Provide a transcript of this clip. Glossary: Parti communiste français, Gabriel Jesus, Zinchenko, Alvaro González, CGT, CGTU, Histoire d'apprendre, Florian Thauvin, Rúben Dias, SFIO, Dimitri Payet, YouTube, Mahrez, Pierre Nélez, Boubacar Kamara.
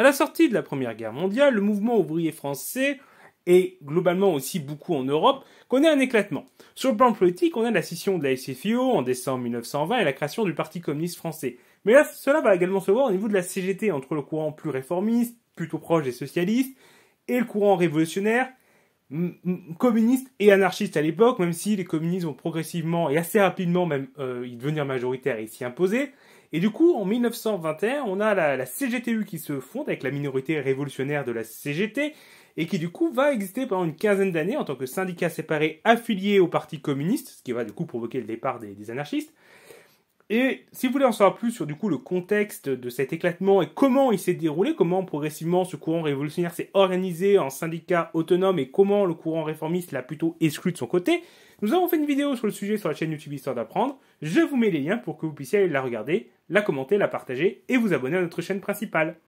À la sortie de la Première Guerre mondiale, le mouvement ouvrier français, et globalement aussi beaucoup en Europe, connaît un éclatement. Sur le plan politique, on a la scission de la SFIO en décembre 1920 et la création du Parti communiste français. Mais là, cela va également se voir au niveau de la CGT, entre le courant plus réformiste, plutôt proche des socialistes, et le courant révolutionnaire, communistes et anarchistes à l'époque, même si les communistes vont progressivement et assez rapidement même devenir majoritaires et s'y imposer. Et du coup, en 1921, on a la CGTU qui se fonde avec la minorité révolutionnaire de la CGT et qui du coup va exister pendant une quinzaine d'années en tant que syndicat séparé affilié au Parti communiste, ce qui va du coup provoquer le départ des anarchistes. Et si vous voulez en savoir plus sur du coup le contexte de cet éclatement et comment il s'est déroulé, comment progressivement ce courant révolutionnaire s'est organisé en syndicat autonome et comment le courant réformiste l'a plutôt exclu de son côté, nous avons fait une vidéo sur le sujet sur la chaîne YouTube Histoire d'apprendre. Je vous mets les liens pour que vous puissiez aller la regarder, la commenter, la partager et vous abonner à notre chaîne principale.